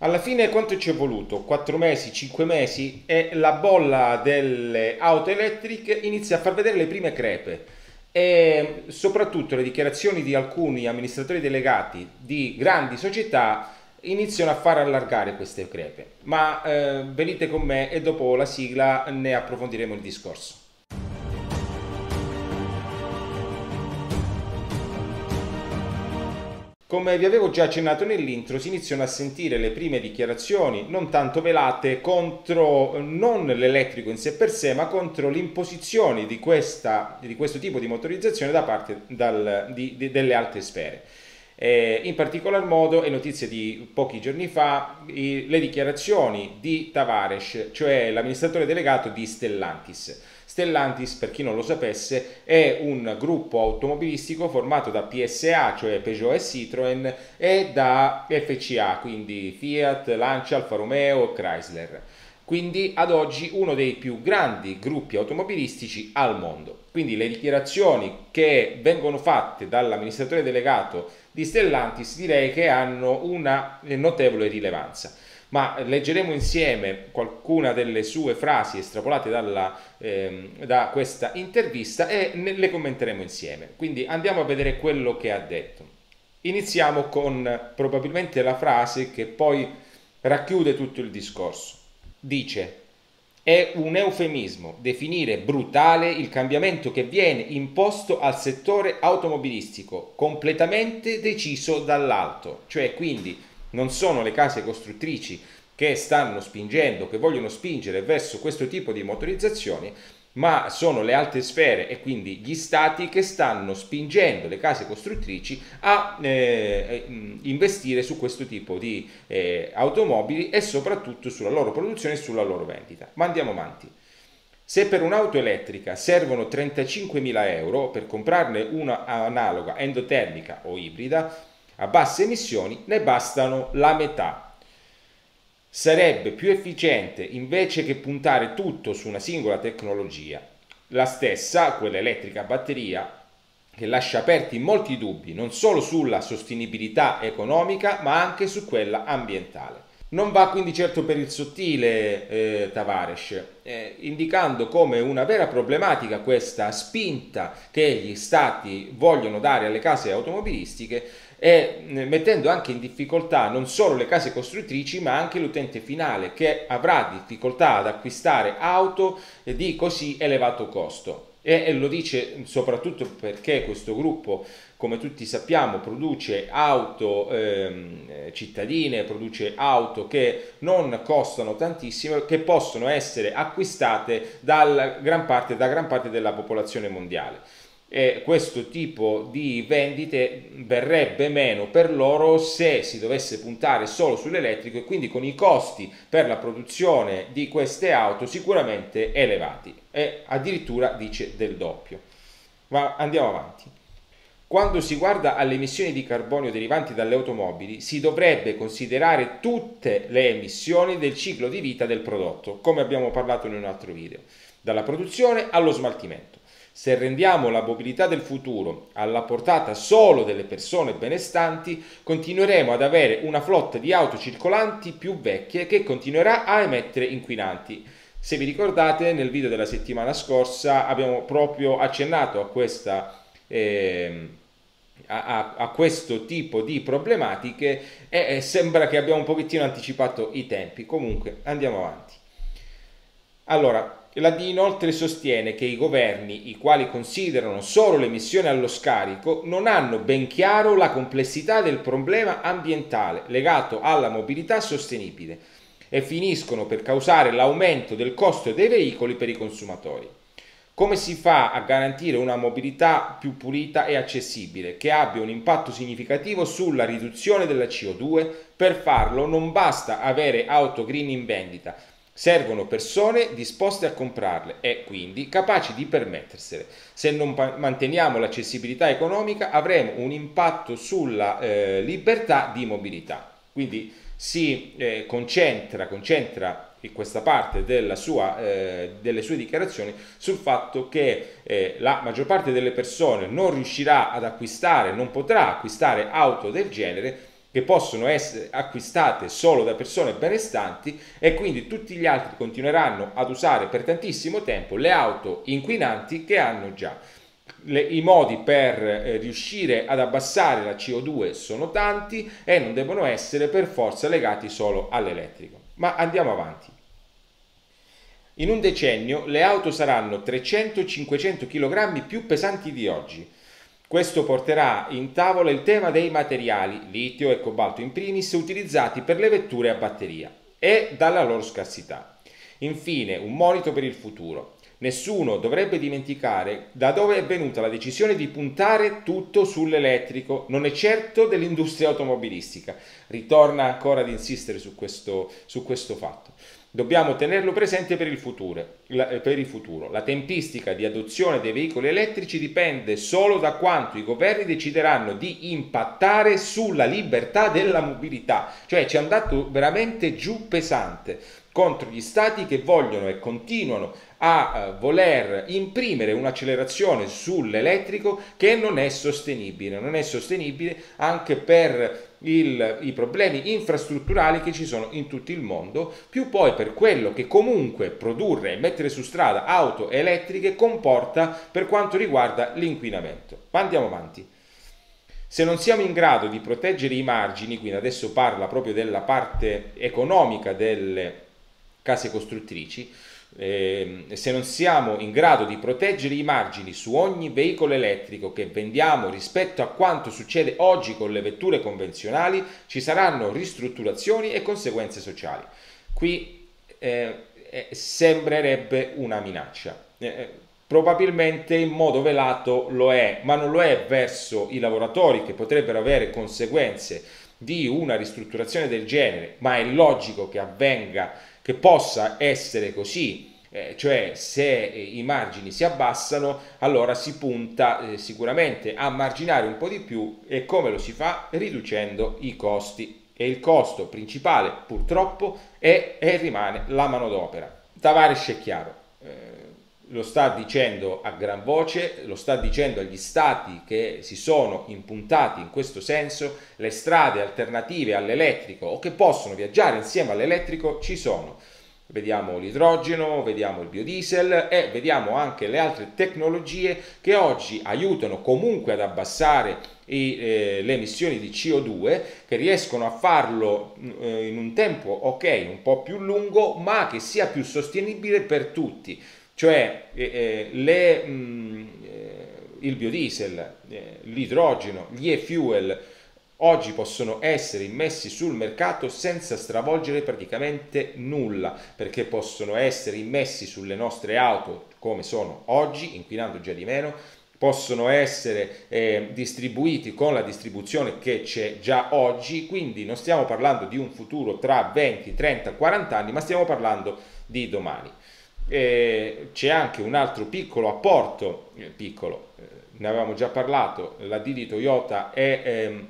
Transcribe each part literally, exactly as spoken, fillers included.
Alla fine quanto ci è voluto? quattro mesi, cinque mesi, e la bolla delle auto elettriche inizia a far vedere le prime crepe, e soprattutto le dichiarazioni di alcuni amministratori delegati di grandi società iniziano a far allargare queste crepe. Ma eh, venite con me e dopo la sigla ne approfondiremo il discorso. Come vi avevo già accennato nell'intro, si iniziano a sentire le prime dichiarazioni non tanto velate contro non l'elettrico in sé per sé, ma contro l'imposizione di, di questo tipo di motorizzazione da parte dal, di, di, delle alte sfere. Eh, in particolar modo, è notizia di pochi giorni fa, i, le dichiarazioni di Tavares, cioè l'amministratore delegato di Stellantis. Stellantis, per chi non lo sapesse, è un gruppo automobilistico formato da P S A, cioè Peugeot e Citroen, e da F C A, quindi Fiat, Lancia, Alfa Romeo e Chrysler. Quindi ad oggi uno dei più grandi gruppi automobilistici al mondo. Quindi le dichiarazioni che vengono fatte dall'amministratore delegato di Stellantis direi che hanno una notevole rilevanza. Ma leggeremo insieme qualcuna delle sue frasi estrapolate dalla, eh, da questa intervista e le commenteremo insieme. Quindi andiamo a vedere quello che ha detto. Iniziamo con probabilmente la frase che poi racchiude tutto il discorso. Dice: è un eufemismo definire brutale il cambiamento che viene imposto al settore automobilistico, completamente deciso dall'alto. Cioè, quindi non sono le case costruttrici che stanno spingendo, che vogliono spingere verso questo tipo di motorizzazioni, ma sono le alte sfere e quindi gli stati che stanno spingendo le case costruttrici a eh, investire su questo tipo di eh, automobili e soprattutto sulla loro produzione e sulla loro vendita. Ma andiamo avanti. Se per un'auto elettrica servono trentacinquemila euro per comprarne una analoga endotermica o ibrida a basse emissioni, ne bastano la metà. Sarebbe più efficiente invece che puntare tutto su una singola tecnologia. La stessa, quella elettrica a batteria, che lascia aperti molti dubbi non solo sulla sostenibilità economica ma anche su quella ambientale. Non va quindi certo per il sottile eh, Tavares, eh, indicando come una vera problematica questa spinta che gli stati vogliono dare alle case automobilistiche e eh, mettendo anche in difficoltà non solo le case costruttrici ma anche l'utente finale, che avrà difficoltà ad acquistare auto di così elevato costo. E lo dice soprattutto perché questo gruppo, come tutti sappiamo, produce auto eh, cittadine, produce auto che non costano tantissimo, che possono essere acquistate dal gran parte, da gran parte della popolazione mondiale. E questo tipo di vendite verrebbe meno per loro se si dovesse puntare solo sull'elettrico, e quindi con i costi per la produzione di queste auto sicuramente elevati, e addirittura dice del doppio. Ma andiamo avanti. Quando si guarda alle emissioni di carbonio derivanti dalle automobili, si dovrebbe considerare tutte le emissioni del ciclo di vita del prodotto, come abbiamo parlato in un altro video, dalla produzione allo smaltimento. Se rendiamo la mobilità del futuro alla portata solo delle persone benestanti, continueremo ad avere una flotta di auto circolanti più vecchie che continuerà a emettere inquinanti. Se vi ricordate, nel video della settimana scorsa abbiamo proprio accennato a, questa, eh, a, a questo tipo di problematiche e eh, sembra che abbiamo un pochettino anticipato i tempi. Comunque andiamo avanti. Allora, la D I inoltre sostiene che i governi, i quali considerano solo l'emissione allo scarico, non hanno ben chiaro la complessità del problema ambientale legato alla mobilità sostenibile e finiscono per causare l'aumento del costo dei veicoli per i consumatori. Come si fa a garantire una mobilità più pulita e accessibile, che abbia un impatto significativo sulla riduzione della C O due? Per farlo non basta avere auto green in vendita. Servono persone disposte a comprarle e quindi capaci di permettersele. Se non manteniamo l'accessibilità economica avremo un impatto sulla eh, libertà di mobilità. Quindi si eh, concentra, concentra in questa parte della sua, eh, delle sue dichiarazioni sul fatto che eh, la maggior parte delle persone non riuscirà ad acquistare, non potrà acquistare auto del genere, che possono essere acquistate solo da persone benestanti, e quindi tutti gli altri continueranno ad usare per tantissimo tempo le auto inquinanti che hanno già. Le, i modi per eh, riuscire ad abbassare la C O due sono tanti e non devono essere per forza legati solo all'elettrico. Ma andiamo avanti. In un decennio le auto saranno trecento cinquecento chilogrammi più pesanti di oggi. Questo porterà in tavola il tema dei materiali, litio e cobalto in primis, utilizzati per le vetture a batteria, e dalla loro scarsità. Infine, un monito per il futuro. Nessuno dovrebbe dimenticare da dove è venuta la decisione di puntare tutto sull'elettrico, non è certo dell'industria automobilistica. Ritorna ancora ad insistere su questo, su questo fatto. Dobbiamo tenerlo presente per il futuro. La, per il futuro. La tempistica di adozione dei veicoli elettrici dipende solo da quanto i governi decideranno di impattare sulla libertà della mobilità. Cioè ci è andato veramente giù pesante contro gli stati che vogliono e continuano a voler imprimere un'accelerazione sull'elettrico che non è sostenibile, non è sostenibile anche per il, i problemi infrastrutturali che ci sono in tutto il mondo, più poi per quello che comunque produrre e mettere su strada auto elettriche comporta per quanto riguarda l'inquinamento. Ma andiamo avanti. Se non siamo in grado di proteggere i margini, quindi adesso parla proprio della parte economica delle case costruttrici, Eh, se non siamo in grado di proteggere i margini su ogni veicolo elettrico che vendiamo rispetto a quanto succede oggi con le vetture convenzionali, ci saranno ristrutturazioni e conseguenze sociali. Qui eh, eh, sembrerebbe una minaccia. Eh, probabilmente in modo velato lo è, ma non lo è verso i lavoratori che potrebbero avere conseguenze di una ristrutturazione del genere, ma è logico che avvenga, che possa essere così, eh, cioè se eh, i margini si abbassano, allora si punta eh, sicuramente a marginare un po' di più. E come lo si fa? Riducendo i costi, e il costo principale purtroppo è e rimane la manodopera. Tavares è chiaro, eh, lo sta dicendo a gran voce, lo sta dicendo agli stati che si sono impuntati in questo senso. Le strade alternative all'elettrico o che possono viaggiare insieme all'elettrico ci sono. Vediamo l'idrogeno, vediamo il biodiesel e vediamo anche le altre tecnologie che oggi aiutano comunque ad abbassare i, eh, le emissioni di C O due, che riescono a farlo eh, in un tempo ok, un po' più lungo, ma che sia più sostenibile per tutti. Cioè eh, le, mh, eh, il biodiesel, eh, l'idrogeno, gli e-fuel oggi possono essere immessi sul mercato senza stravolgere praticamente nulla, perché possono essere immessi sulle nostre auto come sono oggi, inquinando già di meno, possono essere eh, distribuiti con la distribuzione che c'è già oggi. Quindi non stiamo parlando di un futuro tra venti, trenta, quaranta anni, ma stiamo parlando di domani. Eh, c'è anche un altro piccolo apporto, eh, piccolo, eh, ne avevamo già parlato. La D di Toyota è ehm,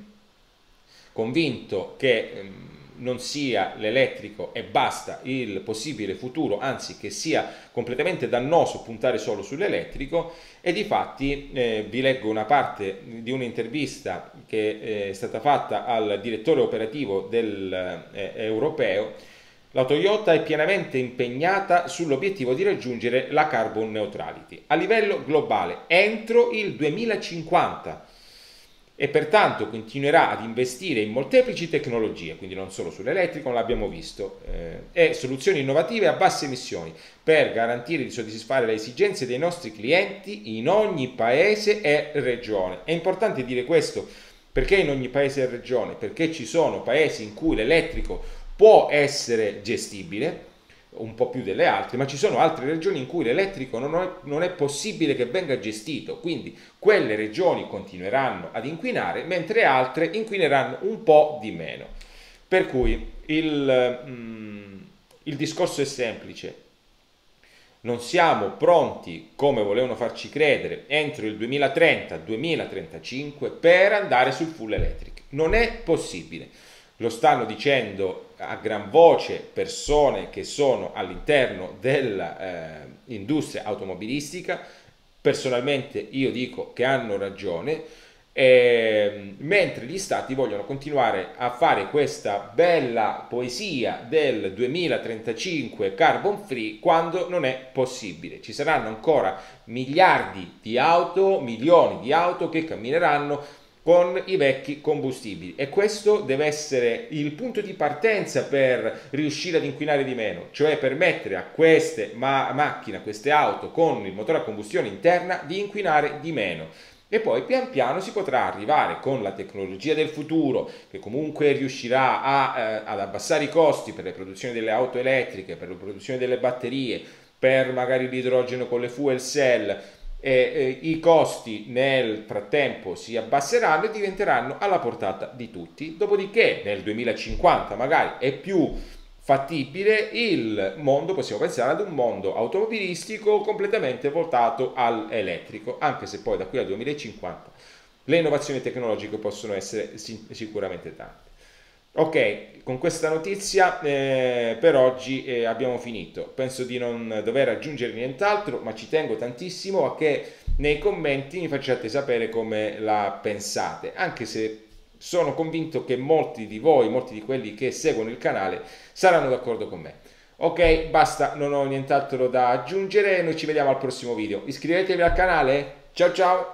convinto che ehm, non sia l'elettrico e basta il possibile futuro, anzi che sia completamente dannoso puntare solo sull'elettrico. E difatti eh, vi leggo una parte di un'intervista che è stata fatta al direttore operativo del, eh, europeo. La Toyota è pienamente impegnata sull'obiettivo di raggiungere la carbon neutrality a livello globale entro il duemilacinquanta e pertanto continuerà ad investire in molteplici tecnologie, quindi non solo sull'elettrico, l'abbiamo visto, eh, e soluzioni innovative a basse emissioni per garantire di soddisfare le esigenze dei nostri clienti in ogni paese e regione. È importante dire questo, perché in ogni paese e regione, perché ci sono paesi in cui l'elettrico può essere gestibile un po' più delle altre, ma ci sono altre regioni in cui l'elettrico non è, non è possibile che venga gestito, quindi quelle regioni continueranno ad inquinare, mentre altre inquineranno un po' di meno. Per cui il, mm, il discorso è semplice. Non siamo pronti, come volevano farci credere, entro il duemilatrenta duemilatrentacinque per andare sul full electric. Non è possibile. Lo stanno dicendo a gran voce persone che sono all'interno dell'industria eh, automobilistica. Personalmente io dico che hanno ragione, Eh, mentre gli stati vogliono continuare a fare questa bella poesia del duemilatrentacinque carbon free quando non è possibile. Ci saranno ancora miliardi di auto, milioni di auto che cammineranno con i vecchi combustibili, e questo deve essere il punto di partenza per riuscire ad inquinare di meno, cioè permettere a queste ma macchine, a queste auto con il motore a combustione interna di inquinare di meno. E poi pian piano si potrà arrivare con la tecnologia del futuro, che comunque riuscirà a, eh, ad abbassare i costi per la produzione delle auto elettriche, per la produzione delle batterie, per magari l'idrogeno con le fuel cell, e, e i costi nel frattempo si abbasseranno e diventeranno alla portata di tutti. Dopodiché nel duemilacinquanta magari è più fattibile il mondo, possiamo pensare ad un mondo automobilistico completamente voltato all'elettrico, anche se poi da qui al duemilacinquanta le innovazioni tecnologiche possono essere sicuramente tante. Ok, con questa notizia eh, per oggi eh, abbiamo finito. Penso di non dover aggiungere nient'altro, ma ci tengo tantissimo a che nei commenti mi facciate sapere come la pensate, anche se sono convinto che molti di voi, molti di quelli che seguono il canale, saranno d'accordo con me. Ok, basta, non ho nient'altro da aggiungere, noi ci vediamo al prossimo video. Iscrivetevi al canale, ciao ciao!